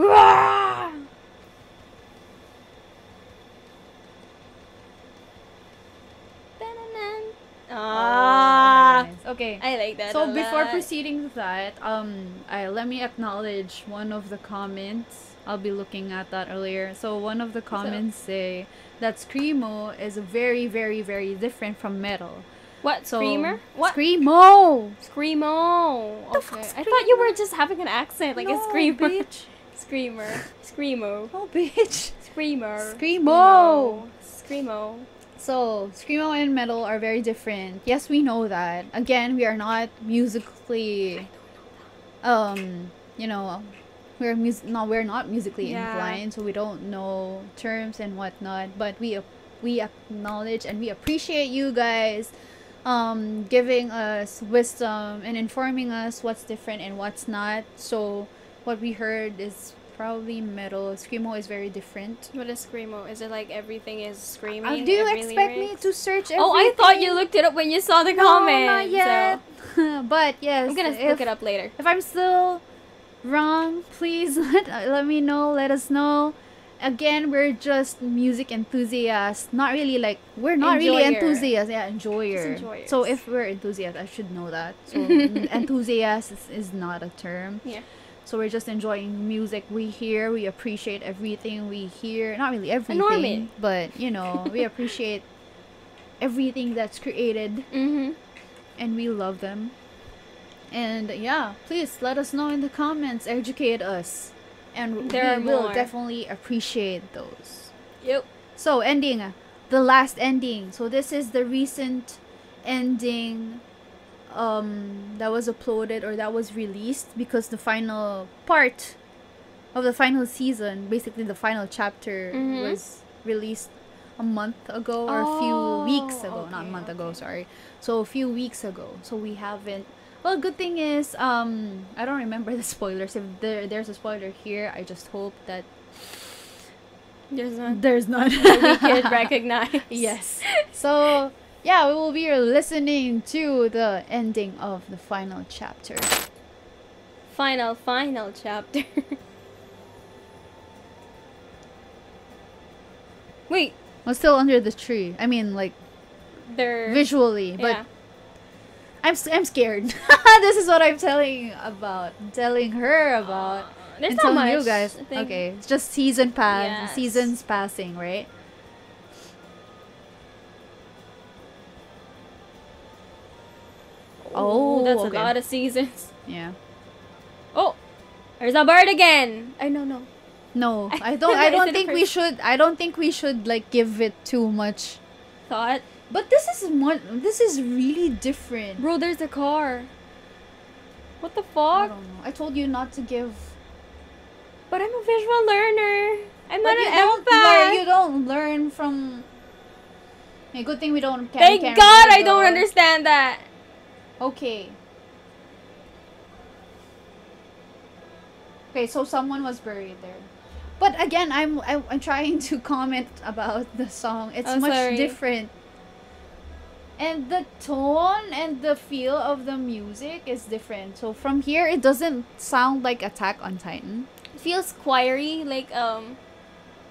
Ah, oh, nice. Okay. I like that. So before lot. proceeding with that, um, I let me acknowledge one of the comments. I'll be looking at that earlier. So one of the comments so. say that screamo is very, very, very different from metal. What so, screamer? What screamo? Screamo. Okay. Screamer? I thought you were just having an accent, like no, a screamer. Bitch. Screamer. Screamo. Oh, bitch. Screamer. Screamo. Screamo. So, screamo and metal are very different. Yes, we know that. Again, we are not musically, um, you know, we're mus no, we're not musically yeah. inclined, so we don't know terms and whatnot. But we we acknowledge and we appreciate you guys, um, giving us wisdom and informing us what's different and what's not. So, what we heard is. Probably metal. Screamo is very different. What is screamo? Is it like everything is screaming? Uh, do you expect lyrics? me to search everything? Oh, I thought you looked it up when you saw the no, comment. Not yet. So. But yes. I'm gonna if, look it up later. If I'm still wrong, please let, let me know. Let us know. Again, we're just music enthusiasts. Not really like, we're not enjoyer. really enthusiasts. Yeah, enjoyers. enjoyers. So if we're enthusiasts, I should know that. So enthusiast is, is not a term. Yeah. So we're just enjoying music we hear. We appreciate everything we hear. Not really everything, Enormous. but you know, we appreciate everything that's created. Mm-hmm. And we love them. And yeah, please let us know in the comments. Educate us. And there we will more. definitely appreciate those. Yep. So ending. The last ending. So this is the recent ending. Um, that was uploaded or that was released, because the final part of the final season, basically the final chapter, mm-hmm. was released a month ago or oh, a few weeks ago, okay, not a month okay. ago, sorry. So a few weeks ago. So we haven't. Well, good thing is, um, I don't remember the spoilers. If there there's a spoiler here, I just hope that there's none. There's none. That we can recognize. Yes. So. Yeah, we will be listening to the ending of the final chapter. Final, final chapter. Wait. We're still under the tree. I mean, like, they're visually, but yeah. I'm I'm scared. This is what I'm telling about, I'm telling her about. Uh, there's and not much. You guys. Thing. Okay, it's just season pass, yes. seasons passing, right? Oh, that's okay. a lot of seasons. Yeah. Oh, there's a bird again. I know, no. No, I don't. I don't think we should. I don't think we should like give it too much thought. But this is more. This is really different, bro. There's a car. What the fuck? I don't know. I told you not to give. But I'm a visual learner. I'm but not an empath. You don't learn from. Hey, good thing we don't. Can Thank can God I don't understand that. Okay. Okay, so someone was buried there. But again, I'm I, I'm trying to comment about the song. It's oh, much sorry. different. And the tone and the feel of the music is different. So from here, it doesn't sound like Attack on Titan. It feels choiry, like um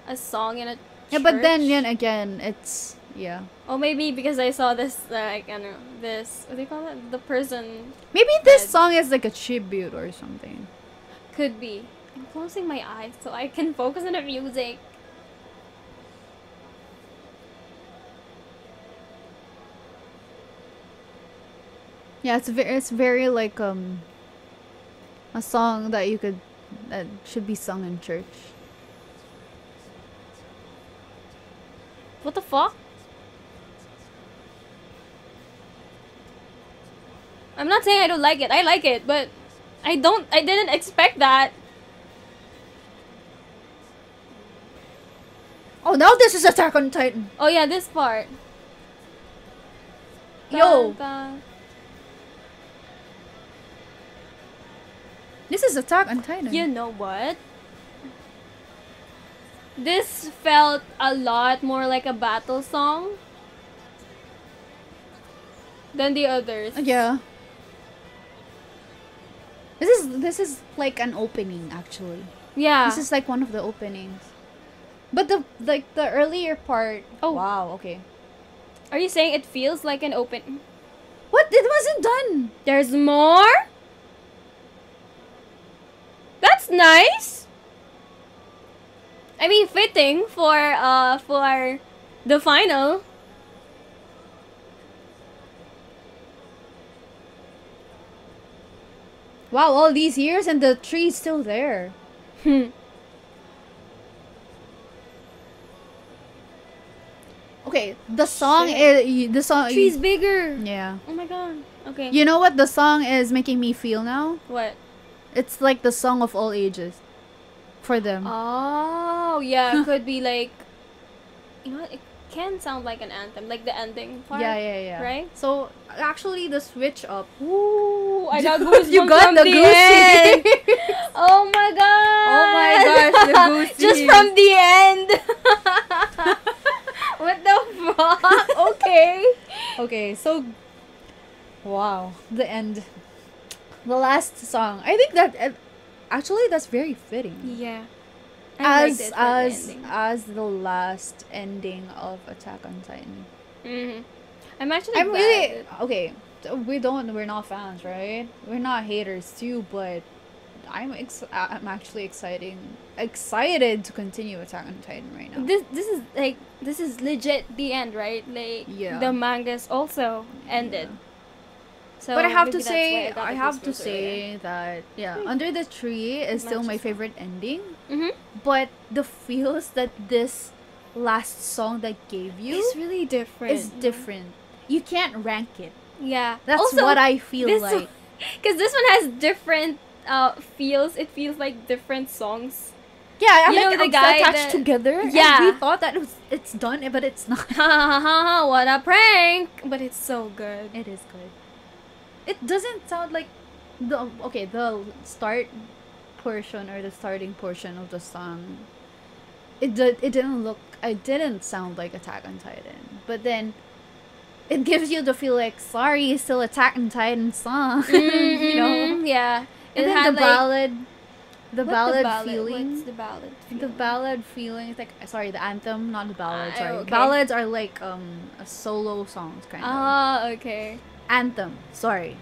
a song in a church. Yeah, but then then again, it's Yeah. Oh, maybe because I saw this, like, I don't know, this, what do you call it? The person. Maybe this head. song is like a tribute or something. Could be. I'm closing my eyes so I can focus on the music. Yeah, it's very, it's very like, um, a song that you could, that should be sung in church. What the fuck? I'm not saying I don't like it. I like it, but I don't- I didn't expect that. Oh, now this is Attack on Titan. Oh yeah, this part. Yo. Dun, dun. This is Attack on Titan. You know what? This felt a lot more like a battle song than the others. Yeah. This is this is like an opening actually. Yeah. This is like one of the openings. But the like the earlier part. Oh wow, okay. Are you saying it feels like an open? What? It wasn't done. There's more? That's nice. I mean, fitting for uh for the final. Wow, all these years and the tree's still there. Hmm. Okay, the song Shit. is the song. Tree's bigger. Yeah. Oh my god. Okay. You know what the song is making me feel now? What? It's like the song of all ages, for them. Oh yeah, it could be like, you know what? It can sound like an anthem, like the ending part. Yeah, yeah, yeah. Right. So actually, the switch up. Ooh, I got goosebumps. You got from the, the goosey. Oh my god. Oh my gosh, the goosey. Just from the end. What the fuck? Okay. Okay, so wow, the end. The last song. I think that uh, actually that's very fitting. Yeah. I as as the as the last ending of Attack on Titan. Mhm. I'm actually I'm really okay. We don't we're not fans, right? We're not haters too, but I'm ex I'm actually exciting excited to continue Attack on Titan right now. This this is like this is legit the end, right? Like yeah. The manga's also ended. Yeah. So but I have to say I have to say yeah. that yeah, mm. Under the Tree is still my favorite ending. Mm-hmm. But the feels that this last song that gave you is really different. It's yeah. different. You can't rank it. Yeah. That's also, what I feel like. Because this one has different Uh, feels it feels like different songs. Yeah, I you know like, the guy attached that, together. Yeah, and we thought that it was it's done, but it's not. Ha ha ha! What a prank! But it's so good. It is good. It doesn't sound like the okay the start portion or the starting portion of the song. It did. It didn't look. It didn't sound like Attack on Titan. But then. It gives you the feel like sorry, it's still Attack on Titan song. Mm-hmm. You know? Yeah. And it then had the, like, ballad, the ballad, the ballad feeling. What's the ballad feeling? The ballad feeling. It's like sorry, the anthem, not the ballad. Uh, sorry, okay. Ballads are like um solo songs kind uh, of. Ah, okay. Anthem. Sorry.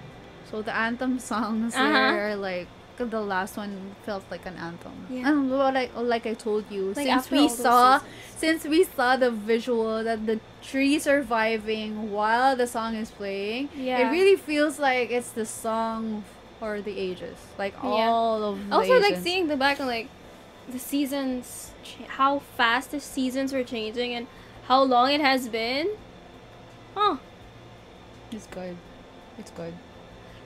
So the anthem songs are uh-huh. like the last one felt like an anthem. Yeah. And like like I told you, like since we saw seasons. since we saw the visual that the tree surviving while the song is playing, yeah. it really feels like it's the song. Or the ages, like yeah. all of the also ages. Like seeing the back and like the seasons, how fast the seasons were changing and how long it has been. Huh. It's good. It's good.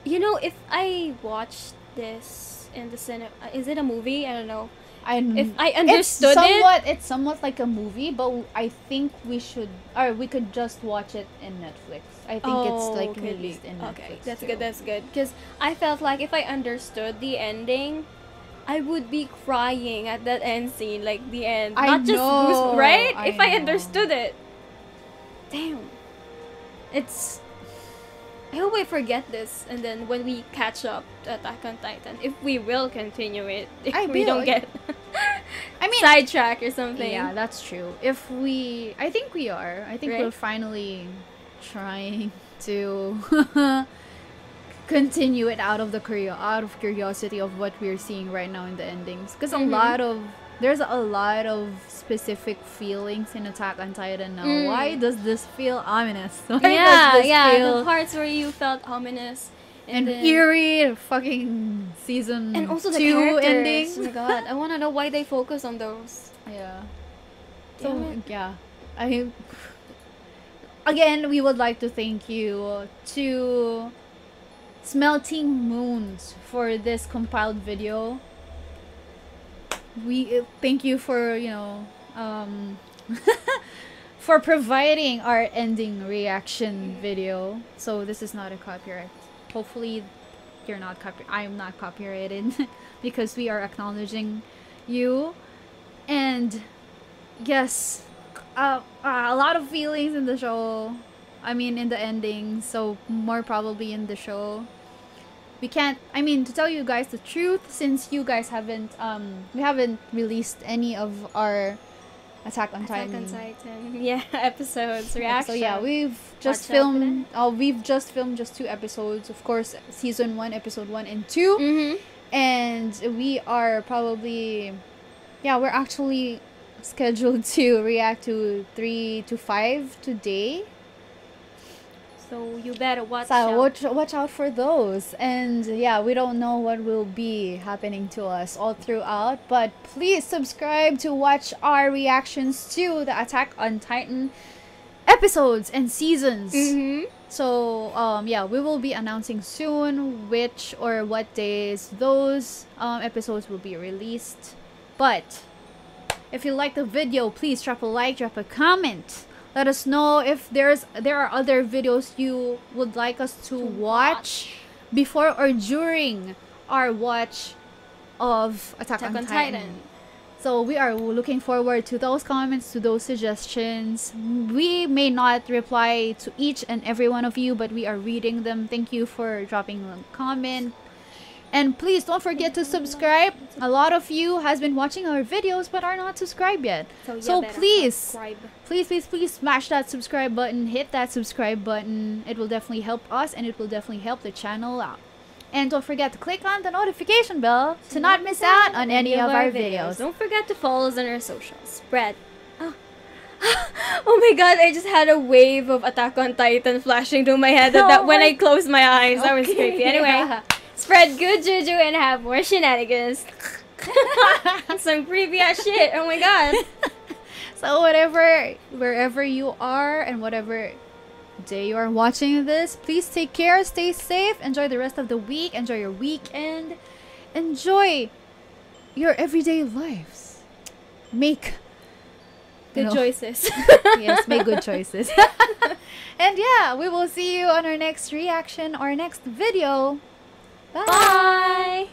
You know, if I watched this in the cinema, is it a movie? I don't know. I if I understood it's somewhat, it, it's somewhat like a movie, but I think we should or we could just watch it in Netflix. I think oh, it's like okay. released in Netflix. Okay, that's too. good. That's good because I felt like if I understood the ending, I would be crying at that end scene, like the end. I Not know, just right? I if I know. understood it, damn, it's. I hope I forget this, and then when we catch up to Attack on Titan, if we will continue it, if I we don't like, get I mean, sidetracked or something. Yeah, that's true. If we... I think we are. I think right? we're finally trying to continue it out of the curio out of curiosity of what we're seeing right now in the endings. Because mm-hmm. a lot of... There's a lot of specific feelings in Attack on Titan now. Mm. Why does this feel ominous? Why yeah, does this yeah. feel the parts where you felt ominous and, and eerie, fucking season and also the two ending. Oh my god, I want to know why they focus on those. Yeah. So yeah, I again, we would like to thank you to Melting Moons for this compiled video. We uh, thank you for, you know, um, for providing our ending reaction video. So this is not a copyright. Hopefully you're not copy I'm not copyrighted because we are acknowledging you. And yes, uh, uh, a lot of feelings in the show. I mean, in the ending, so more probably in the show. We can't, I mean, to tell you guys the truth, since you guys haven't, um, we haven't released any of our Attack on Titan. Attack on Titan, yeah, episodes, reaction. So yeah, we've just Watch filmed, oh, we've just filmed just two episodes, of course, season one, episode one and two. Mm-hmm. And we are probably, yeah, we're actually scheduled to react to three to five today. So you better watch so out. Watch, watch out for those. And yeah, we don't know what will be happening to us all throughout. But please subscribe to watch our reactions to the Attack on Titan episodes and seasons. Mm-hmm. So um, yeah, we will be announcing soon which or what days those um, episodes will be released. But if you like the video, please drop a like, drop a comment. Let us know if there's there are other videos you would like us to, to watch, watch before or during our watch of Attack, Attack on, on Titan. Titan. So we are looking forward to those comments, to those suggestions. We may not reply to each and every one of you, but we are reading them. Thank you for dropping a comment. And please don't forget to subscribe. A lot of you has been watching our videos but are not subscribed yet. So, yeah, so please, subscribe. please, please, please smash that subscribe button. Hit that subscribe button. It will definitely help us and it will definitely help the channel out. And don't forget to click on the notification bell to not miss out on any of our videos. Don't forget to follow us on our socials. Spread. Oh. Oh my god, I just had a wave of Attack on Titan flashing through my head. Oh that my when I closed my eyes, okay. That was creepy. Anyway. Yeah. Spread good juju and have more shenanigans. Some creepy ass shit. Oh my god. So whatever, wherever you are and whatever day you are watching this, please take care, stay safe, enjoy the rest of the week, enjoy your weekend, enjoy your everyday lives. Make good know. choices. Yes, make good choices. And yeah, we will see you on our next reaction or next video. Bye! Bye.